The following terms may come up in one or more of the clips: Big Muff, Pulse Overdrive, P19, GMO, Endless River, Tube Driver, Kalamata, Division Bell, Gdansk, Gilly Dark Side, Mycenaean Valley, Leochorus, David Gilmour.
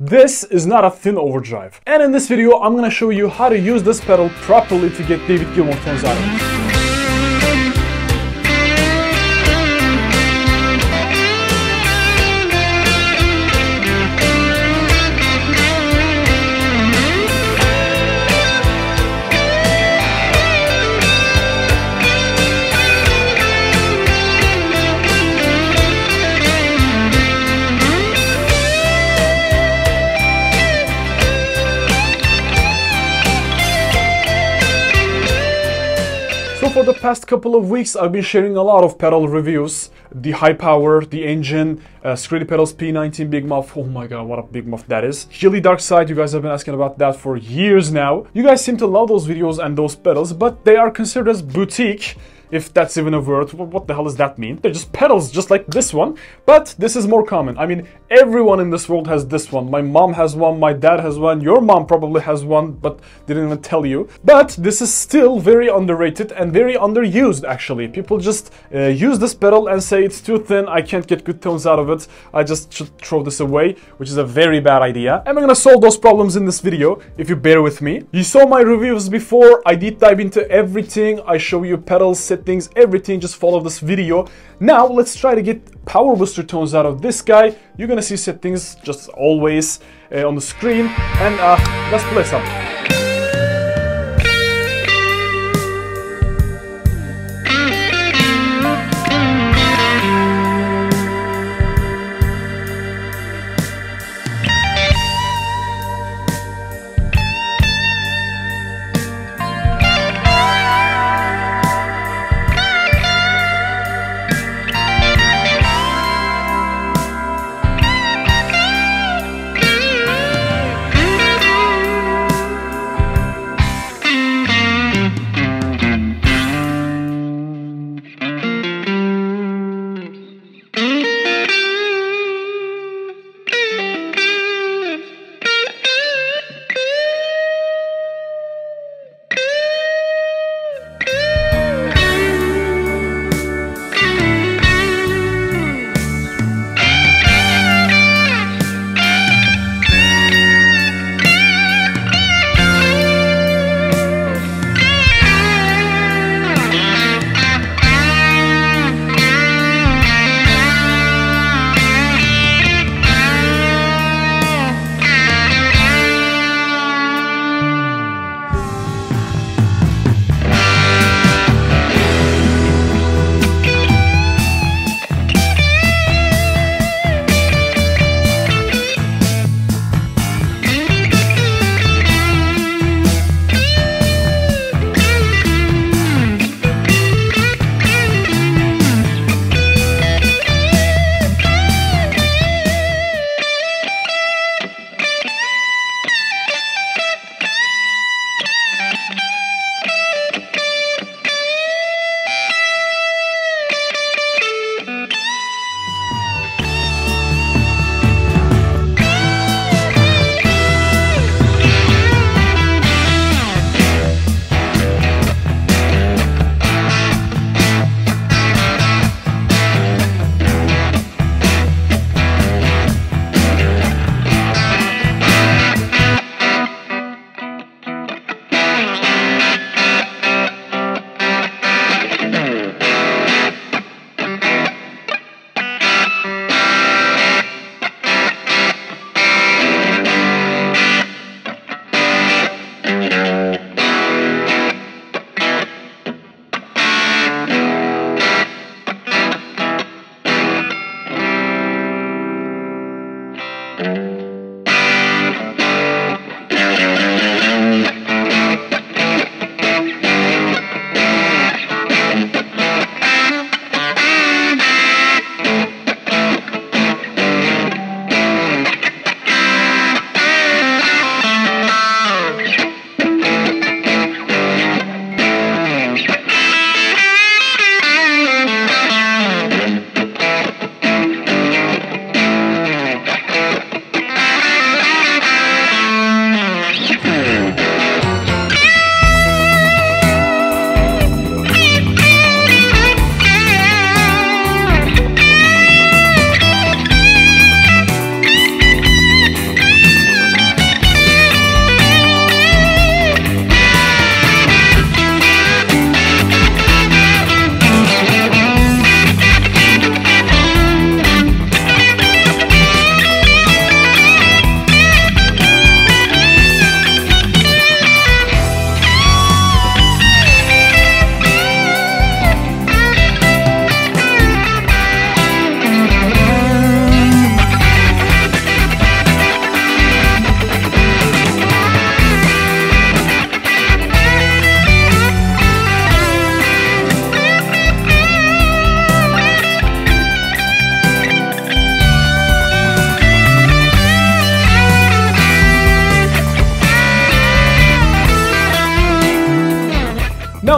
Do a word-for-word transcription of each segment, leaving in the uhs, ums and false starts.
This is not a thin overdrive, and in this video I'm gonna show you how to use this pedal properly to get David Gilmour tones out of it. For the past couple of weeks I've been sharing a lot of pedal reviews, the high power, the engine, uh, Screedy pedals, P nineteen, Big Muff, oh my god what a Big Muff that is, Gilly Dark Side, you guys have been asking about that for years now. You guys seem to love those videos and those pedals, but they are considered as boutique, if that's even a word. What the hell does that mean? They're just pedals just like this one, but this is more common. I mean, everyone in this world has this one. My mom has one, my dad has one, your mom probably has one, but didn't even tell you. But this is still very underrated and very underused actually. People just uh, use this pedal and say it's too thin, I can't get good tones out of it, I just should throw this away, which is a very bad idea. And I'm gonna solve those problems in this video, if you bear with me. You saw my reviews before, I deep dive into everything, I show you pedals, set things, everything, just follow this video. Now let's try to get power booster tones out of this guy. You're gonna see settings just always uh, on the screen, and uh, let's play something.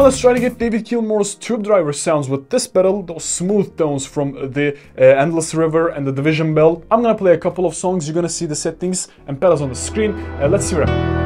Now let's try to get David Gilmour's Tube Driver sounds with this pedal, those smooth tones from the uh, Endless River and the Division Bell. I'm gonna play a couple of songs, you're gonna see the settings and pedals on the screen. Uh, let's see what happens.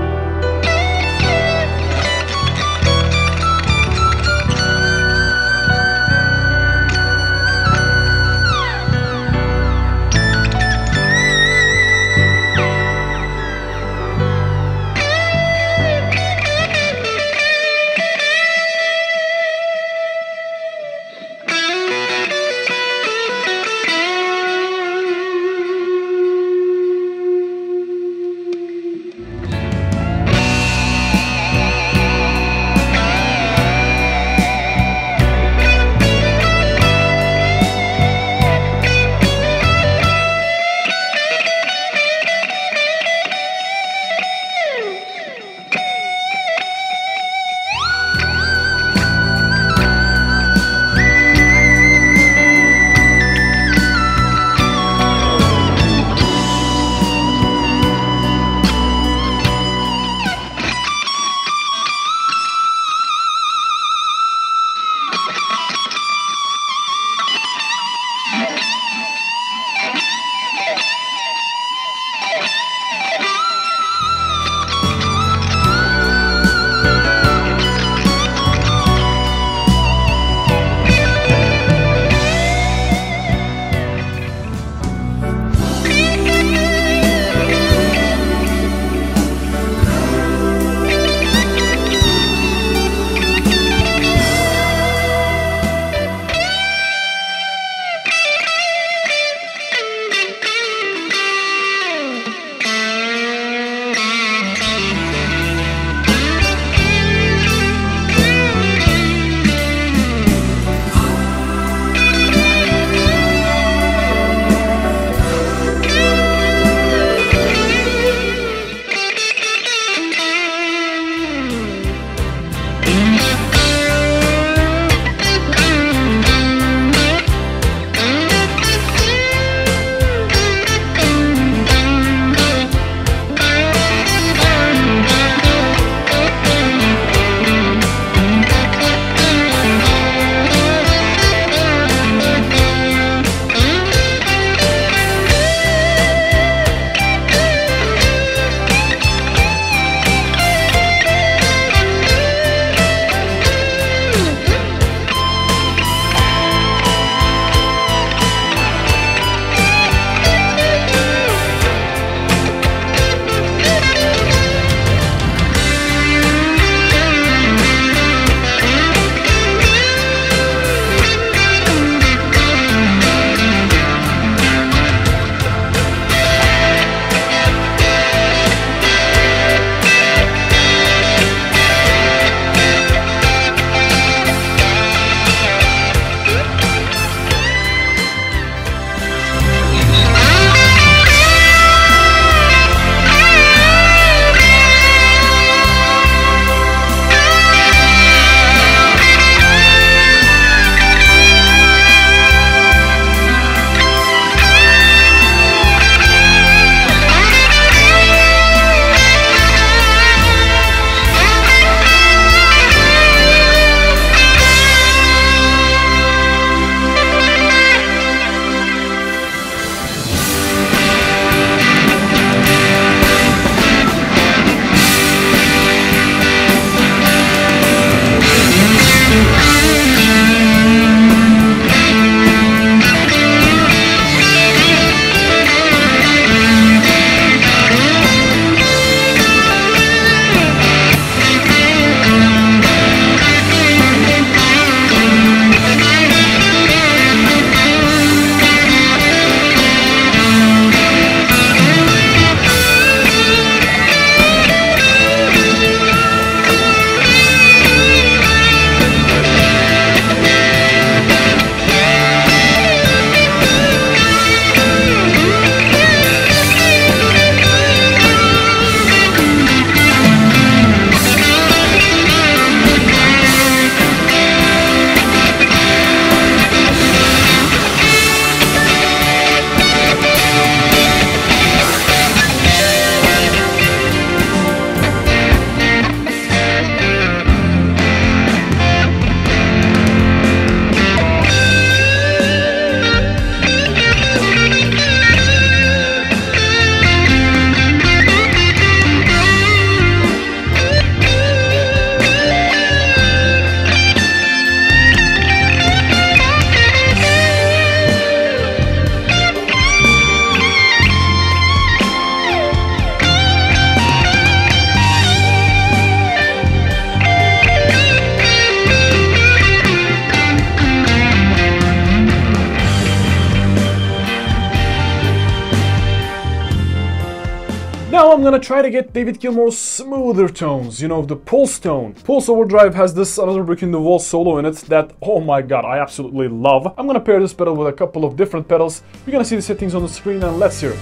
Now I'm gonna try to get David Gilmour's smoother tones, you know, the Pulse tone. Pulse Overdrive has this Another Brick in the Wall solo in it that, oh my god, I absolutely love. I'm gonna pair this pedal with a couple of different pedals. We're gonna see the settings on the screen and let's hear it.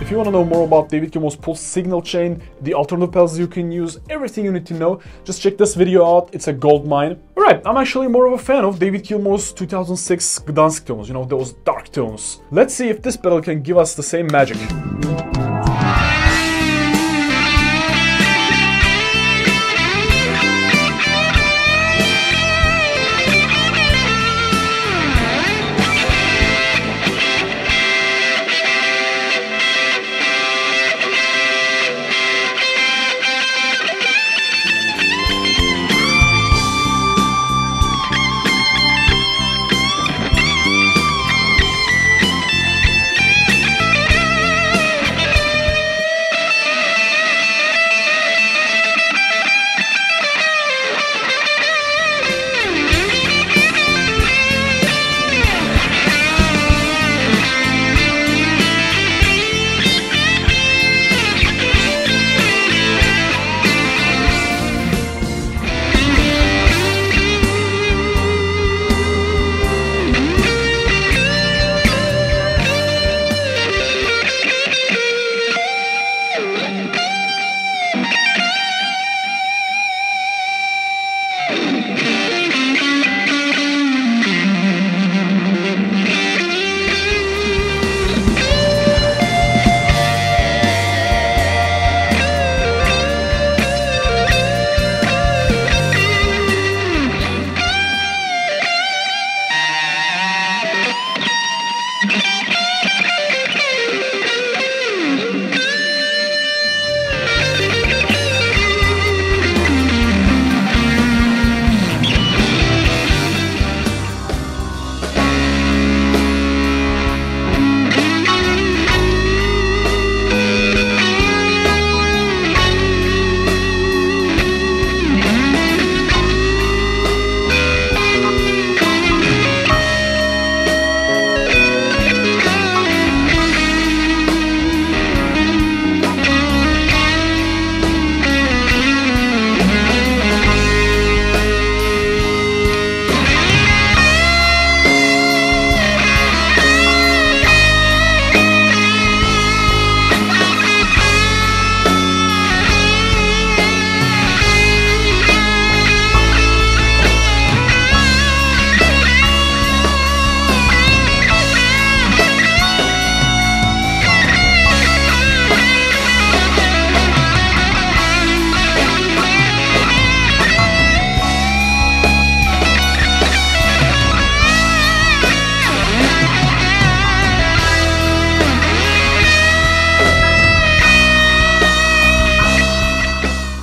If you want to know more about David Gilmour's Pulse signal chain, the alternative pedals you can use, everything you need to know, just check this video out, it's a gold mine. Alright, I'm actually more of a fan of David Gilmour's two thousand six Gdansk tones, you know, those dark tones. Let's see if this pedal can give us the same magic.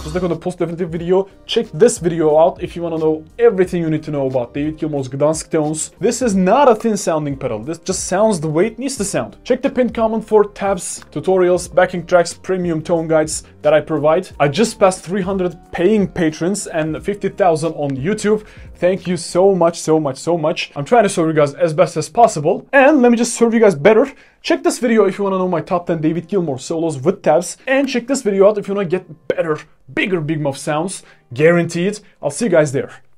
just click on the post definitive video. Check this video out if you want to know everything you need to know about David Gilmour's Gdansk tones. This is not a thin sounding pedal, this just sounds the way it needs to sound. Check the pinned comment for tabs, tutorials, backing tracks, premium tone guides that I provide. I just passed three hundred paying patrons and fifty thousand on YouTube. Thank you so much, so much, so much. I'm trying to serve you guys as best as possible. And let me just serve you guys better. Check this video if you want to know my top ten David Gilmour solos with tabs. And check this video out if you want to get better, bigger Big Muff sounds. Guaranteed. I'll see you guys there.